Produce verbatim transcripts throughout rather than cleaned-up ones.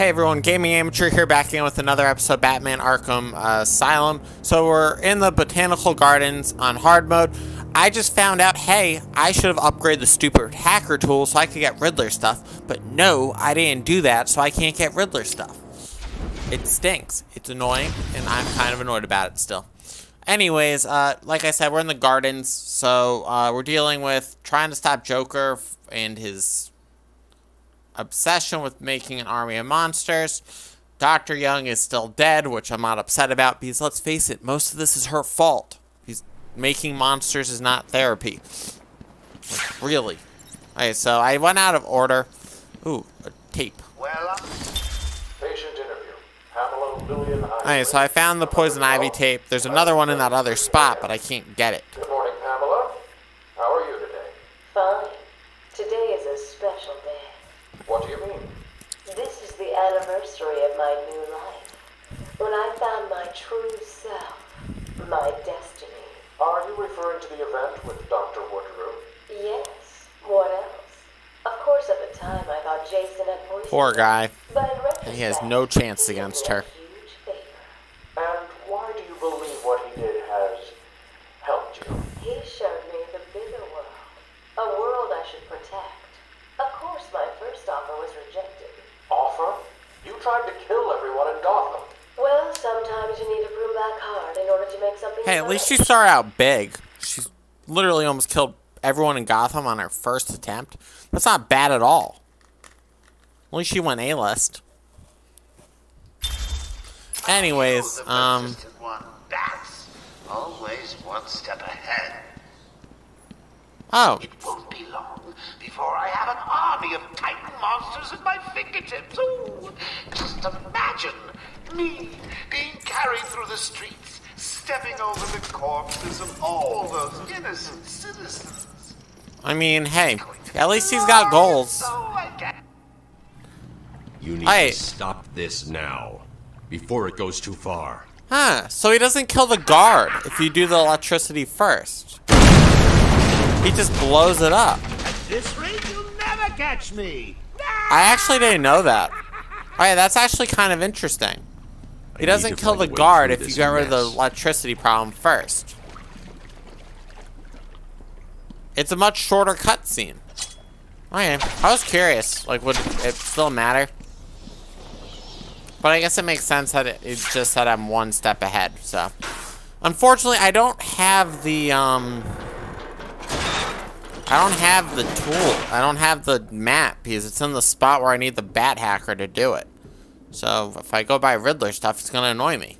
Hey everyone, Gaming Amateur here, back again with another episode of Batman Arkham uh, Asylum. So we're in the Botanical Gardens on hard mode. I just found out, hey, I should have upgraded the stupid hacker tool so I could get Riddler stuff. But no, I didn't do that, so I can't get Riddler stuff. It stinks. It's annoying, and I'm kind of annoyed about it still. Anyways, uh, like I said, we're in the gardens, so uh, we're dealing with trying to stop Joker and his obsession with making an army of monsters. Doctor Young is still dead, which I'm not upset about because, let's face it, most of this is her fault. He's making monsters is not therapy. Like, really. Okay, so I went out of order. Ooh, a tape. Well, patient interview. Pamela Lillian Ivy. Okay, so I found the Poison Ivy tape. There's another one in that other spot, but I can't get it. Good morning, Pamela. How are you today? Fine. Today is a special day. What do you mean? This is the anniversary of my new life, when I found my true self, my destiny. Are you referring to the event with Doctor Woodroom? Yes. What else? Of course, at the time I thought Jason had poisoned. Poor guy. But in retrospect, he has no chance against her. Huge favor. And why do you believe what he did has helped you? He showed me the bigger world, a world I should protect. Of course, my first offer was rejected. Offer? You tried to kill everyone in Gotham. Well, sometimes you need to prove back hard in order to make something. Hey, at least she started out big. She's literally almost killed everyone in Gotham on her first attempt. That's not bad at all. At least she went A-list. Anyways, um... That's always one step ahead. Oh. It won't be long before I have an army of Titan monsters at my fingertips. Ooh, just imagine me being carried through the streets, stepping over the corpses of all those innocent citizens. I mean, hey, at least he's got goals. You need I... to stop this now, before it goes too far. Huh, so he doesn't kill the guard if you do the electricity first. He just blows it up. At this rate, you'll never catch me. I actually didn't know that. Alright, that's actually kind of interesting. He doesn't kill the guard if you get rid of the electricity problem first. It's a much shorter cutscene. Alright, I was curious. Like, would it still matter? But I guess it makes sense that it, it just said I'm one step ahead, so. Unfortunately, I don't have the, um... I don't have the tool. I don't have the map because it's in the spot where I need the bat hacker to do it. So if I go buy Riddler stuff, it's gonna annoy me.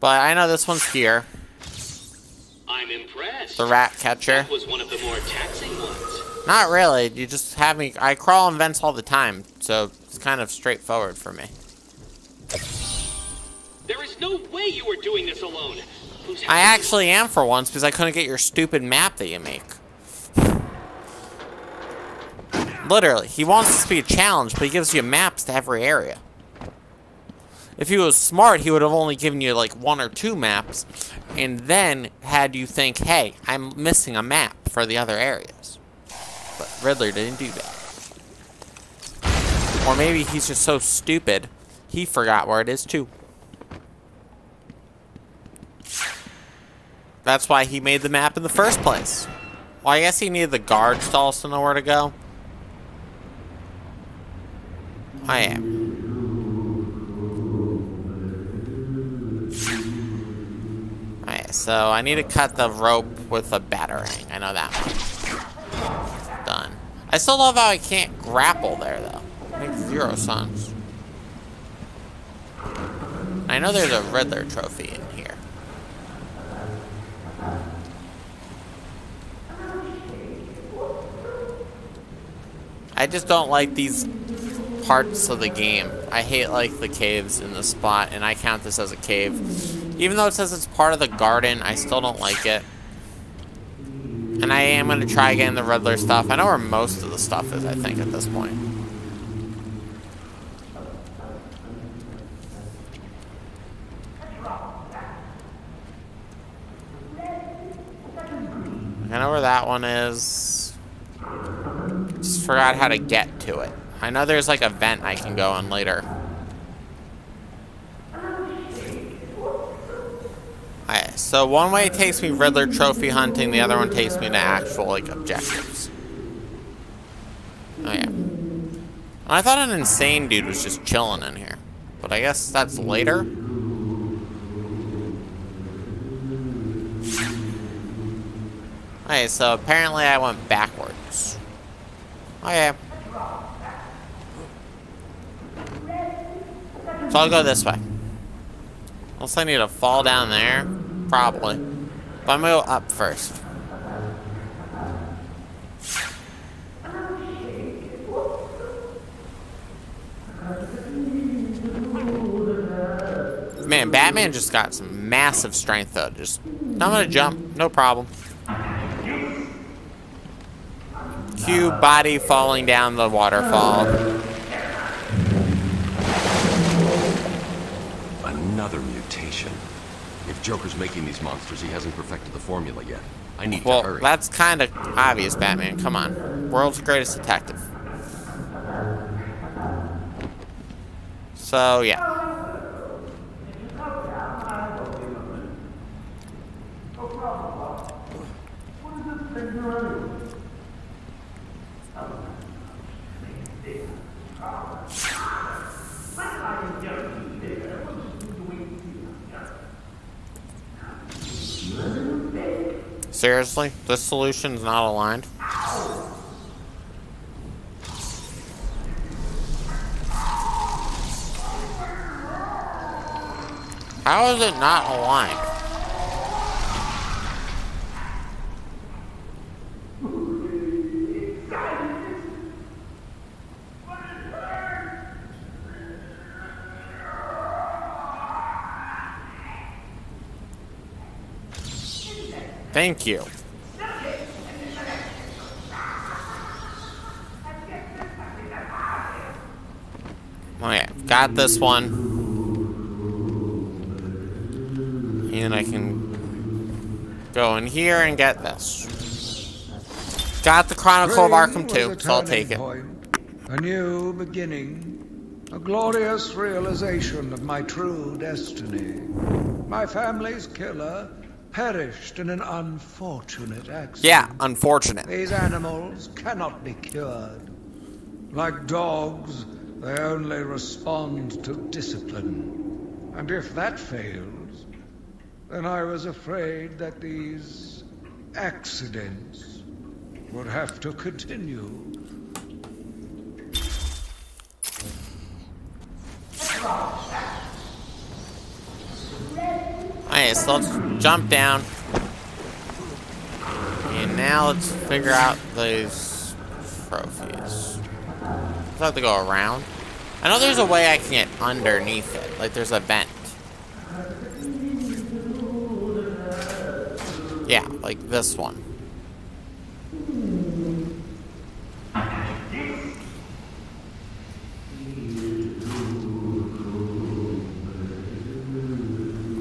But I know this one's here. I'm impressed. The Rat Catcher. That was one of the more taxing ones. Not really. You just have me. I crawl in vents all the time, so it's kind of straightforward for me. There is no way you are doing this alone. Who's I actually am for once because I couldn't get your stupid map that you make. Literally, he wants this to be a challenge, but he gives you maps to every area. If he was smart, he would have only given you like one or two maps and then had you think, hey, I'm missing a map for the other areas. But Riddler didn't do that. Or maybe he's just so stupid, he forgot where it is too. That's why he made the map in the first place. Well, I guess he needed the guards to also know where to go. I am. Alright, so I need to cut the rope with a batarang. I know that one. Done. I still love how I can't grapple there, though. Makes zero sense. I know there's a Riddler trophy in here. I just don't like these parts of the game. I hate, like, the caves in this spot, and I count this as a cave. Even though it says it's part of the garden, I still don't like it. And I am going to try getting the Riddler stuff. I know where most of the stuff is, I think, at this point. I know where that one is. Just forgot how to get to it. I know there's like a vent I can go on later. Alright, so one way takes me Riddler trophy hunting, the other one takes me to actual like objectives. Oh yeah. I thought an insane dude was just chilling in here. But I guess that's later. Okay, so apparently I went backwards. Okay. So I'll go this way. Unless I need to fall down there. Probably. But I'm gonna go up first. Man, Batman just got some massive strength though. Just, I'm gonna jump, no problem. Cue body falling down the waterfall. Another mutation. If Joker's making these monsters, he hasn't perfected the formula yet. I need well, to hurry. Well, that's kind of obvious, Batman. Come on, world's greatest detective. So yeah. Seriously? This solution's not aligned? How is it not aligned? Thank you. Okay, got this one. And I can go in here and get this. Got the Chronicle of Arkham two, so I'll take it. A new beginning, a glorious realization of my true destiny. My family's killer perished in an unfortunate accident. Yeah, unfortunate. These animals cannot be cured. Like dogs, they only respond to discipline. And if that fails, then I was afraid that these accidents would have to continue. Alright, so let's jump down. And now let's figure out these trophies. I have to go around. I know there's a way I can get underneath it. Like there's a vent. Yeah, like this one.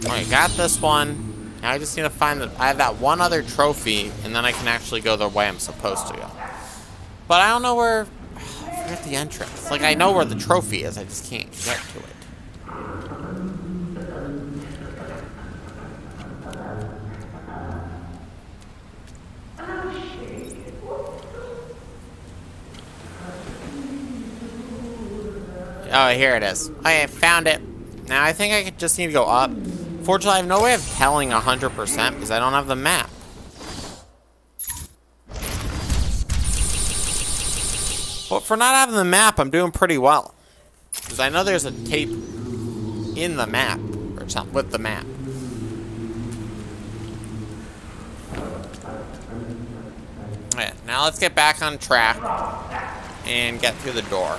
Alright, got this one. Now I just need to find that I have that one other trophy, and then I can actually go the way I'm supposed to go. But I don't know where. At the entrance. Like, I know where the trophy is, I just can't get to it. Oh, here it is. I found it. Now, I think I just need to go up. Fortunately, I have no way of telling one hundred percent because I don't have the map. But for not having the map, I'm doing pretty well. Because I know there's a tape in the map, or something with the map. Alright, now let's get back on track and get through the door.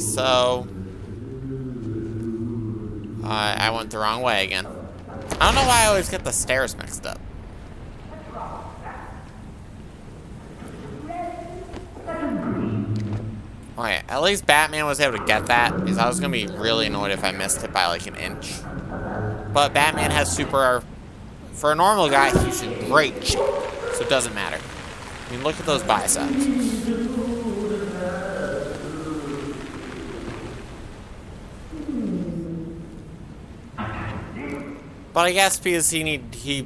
so... Uh, I went the wrong way again. I don't know why I always get the stairs mixed up. Okay, at least Batman was able to get that, because I was going to be really annoyed if I missed it by like an inch. But Batman has super... For a normal guy, he's in great shape, so it doesn't matter. I mean, look at those biceps. But I guess because he need he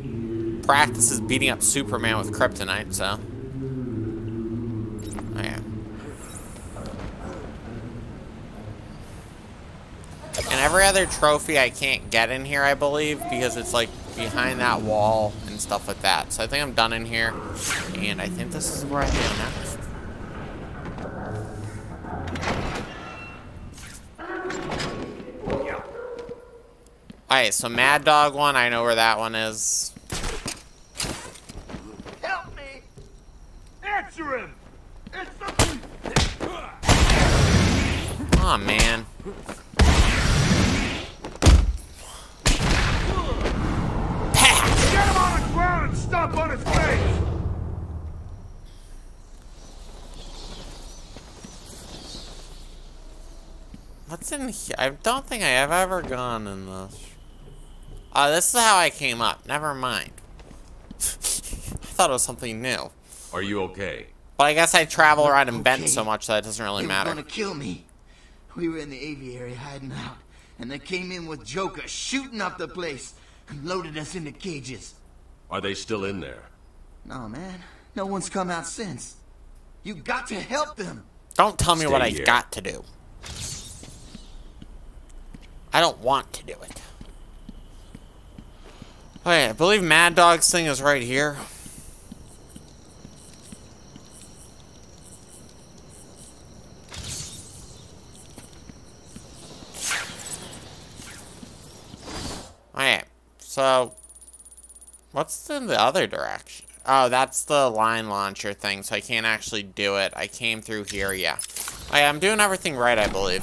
practices beating up Superman with kryptonite, so. Oh, yeah. And every other trophy I can't get in here, I believe, because it's like behind that wall and stuff like that. So I think I'm done in here, and I think this is where I go next. Alright, so Mad Dog one, I know where that one is. Help me! Answer him! It's the... Aw, man. Pack! Get him on the ground and stomp on his face! What's in here? I don't think I have ever gone in this. Oh, uh, this is how I came up. Never mind. I thought it was something new. Are you okay? But I guess I travel around and bend okay. so much that it doesn't really they matter. They were gonna kill me. We were in the aviary hiding out, and they came in with Joker shooting up the place and loaded us into cages. Are they still in there? No, man. No one's come out since. You got to help them. Don't tell me Stay what I here. got to do. I don't want to do it. Okay, I believe Mad Dog's thing is right here. Alright, so... What's in the other direction? Oh, that's the line launcher thing, so I can't actually do it. I came through here, yeah. Okay, I'm doing everything right, I believe.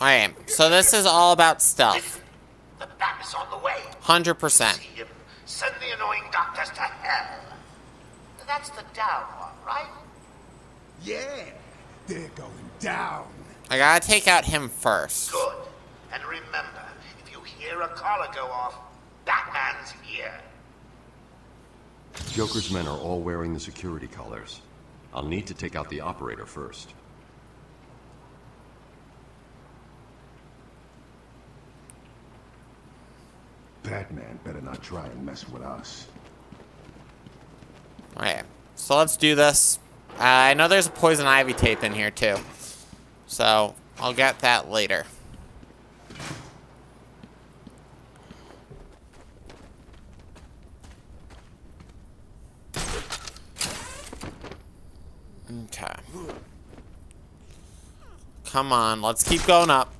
I am. So this is all about stealth. The bat is on the way. one hundred percent. Send the annoying doctors to hell. That's the down one, right? Yeah, they're going down. I gotta take out him first. Good. And remember, if you hear a collar go off, Batman's here. Joker's men are all wearing the security collars. I'll need to take out the operator first. Batman better not try and mess with us. Alright, so let's do this. Uh, I know there's a Poison Ivy tape in here too, so I'll get that later. Okay. Come on, let's keep going up.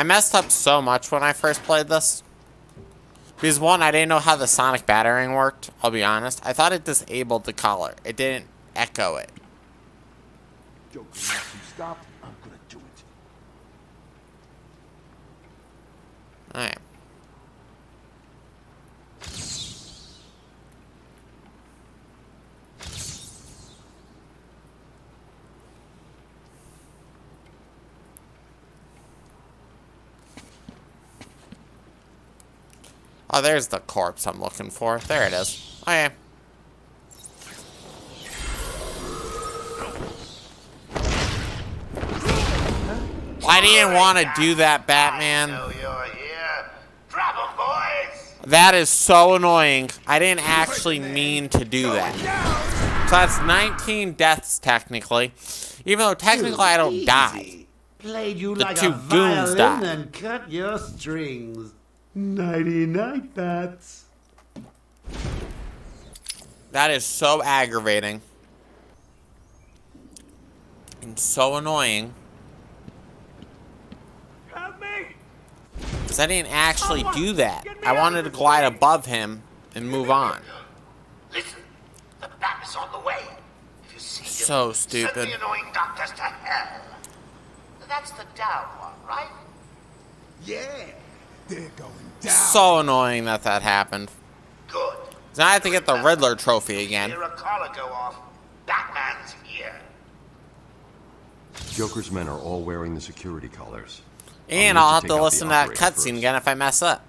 I messed up so much when I first played this. Because one, I didn't know how the sonic battering worked, I'll be honest. I thought it disabled the collar. It didn't echo it. Joker, if you stop, I'm gonna do it. Alright. Oh, there's the corpse I'm looking for. There it is. Okay. I didn't want to do that, Batman. That is so annoying. I didn't actually mean to do that. So that's nineteen deaths, technically. Even though technically I don't die. The two goons die. And cut your strings. ninety-nine bats. That is so aggravating. And so annoying. because I didn't actually do that. I wanted to glide above him and move on. Listen, the bat is on the way. If you see him, so stupid. Send the annoying doctors to hell. That's the down one, right? Yeah, they're going down. So annoying that that happened. Good. Now I have to get the Riddler trophy again. Hear a collar go off. Batman's here. Joker's men are all wearing the security collars. And I'll have to listen to that cutscene again if I mess up.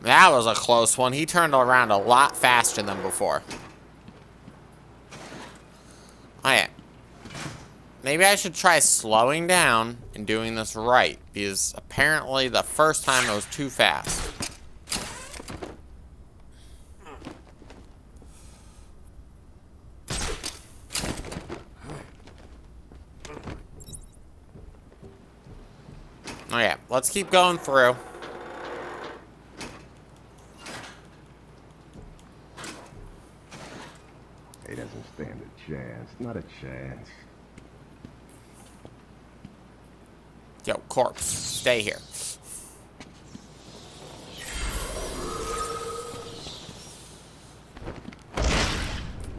That was a close one. He turned around a lot faster than before. Oh, yeah. Maybe I should try slowing down and doing this right, because apparently the first time it was too fast. Oh, yeah. Let's keep going through. He doesn't stand a chance. Not a chance. Yo, corpse. Stay here.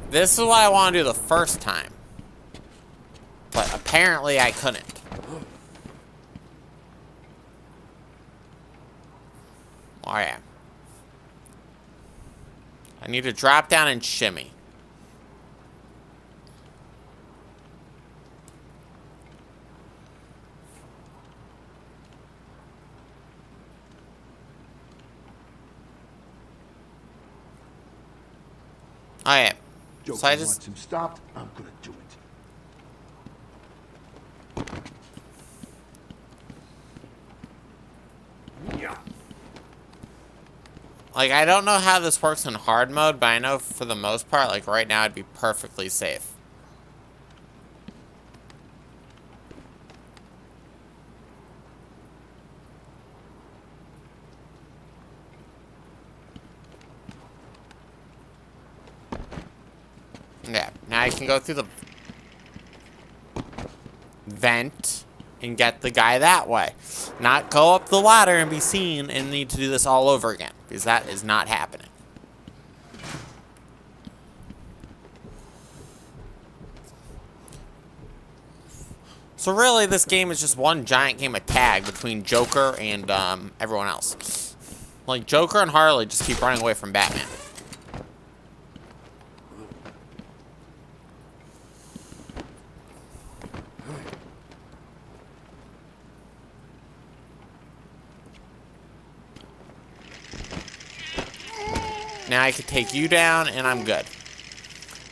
This is what I want to do the first time. But apparently I couldn't. Oh, yeah. I need to drop down and shimmy. Oh, yeah. Joker so I just wants him stopped. I'm gonna do it. Yeah. Like, I don't know how this works in hard mode, but I know for the most part, like right now, I'd be perfectly safe. Yeah, now I can go through the vent and get the guy that way. Not go up the ladder and be seen and need to do this all over again, because that is not happening. So really, this game is just one giant game of tag between Joker and um, everyone else. Like, Joker and Harley just keep running away from Batman. Now I can take you down, and I'm good.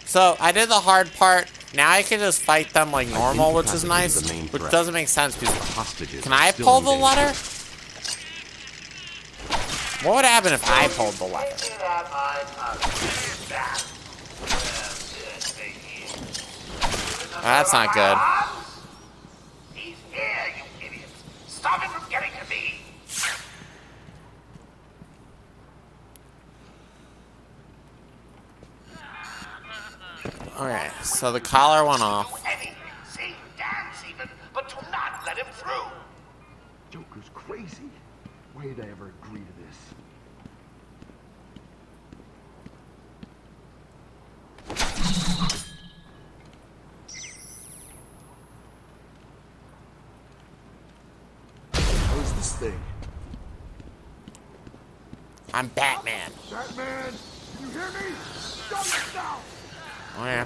So, I did the hard part. Now I can just fight them like normal, which is nice. Which doesn't make sense, because can I pull the letter? What would happen if I pulled the letter? Oh, that's not good. He's here, you idiot. Stop it from getting to me. Alright, so the collar went off. Save dance even, but do not let him through. Joker's crazy. Why did I ever agree to this? How is this thing? I'm Batman. Batman, you hear me? Shut it down! Oh, yeah.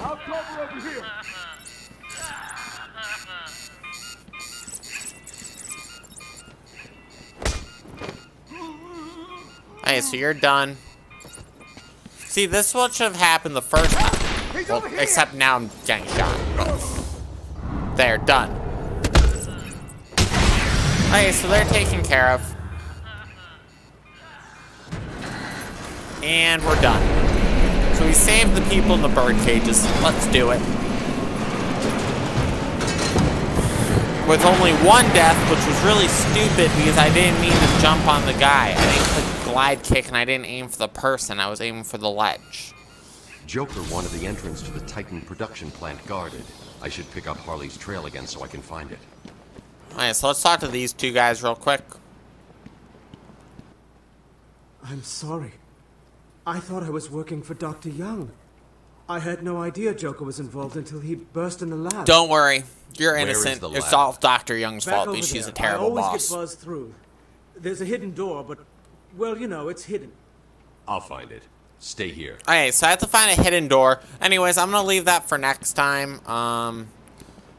I'll cover over here. Alright, so you're done. See, this what should have happened the first time. Well, except now I'm getting shot. There, done. Okay, so they're taken care of. And we're done. So we saved the people in the bird cages. Let's do it. With only one death, which was really stupid because I didn't mean to jump on the guy. I didn't click glide kick and I didn't aim for the person. I was aiming for the ledge. Joker wanted the entrance to the Titan production plant guarded. I should pick up Harley's trail again so I can find it. Alright, so let's talk to these two guys real quick. I'm sorry. I thought I was working for Doctor Young. I had no idea Joker was involved until he burst in the lab. Don't worry. You're innocent. It's all Doctor Young's fault. She's a terrible boss. I always get buzzed through. There's a hidden door, but, well, you know, it's hidden. I'll find it. Stay here. Alright, so I have to find a hidden door. Anyways, I'm going to leave that for next time. Um,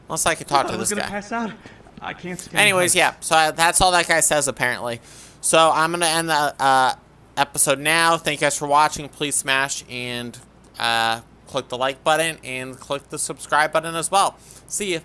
unless I could talk oh, to I was this gonna guy. Pass out. I can't stand Anyways, him. yeah. So I, that's all that guy says, apparently. So I'm going to end the uh, episode now. Thank you guys for watching. Please smash and uh, click the like button and click the subscribe button as well. See ya.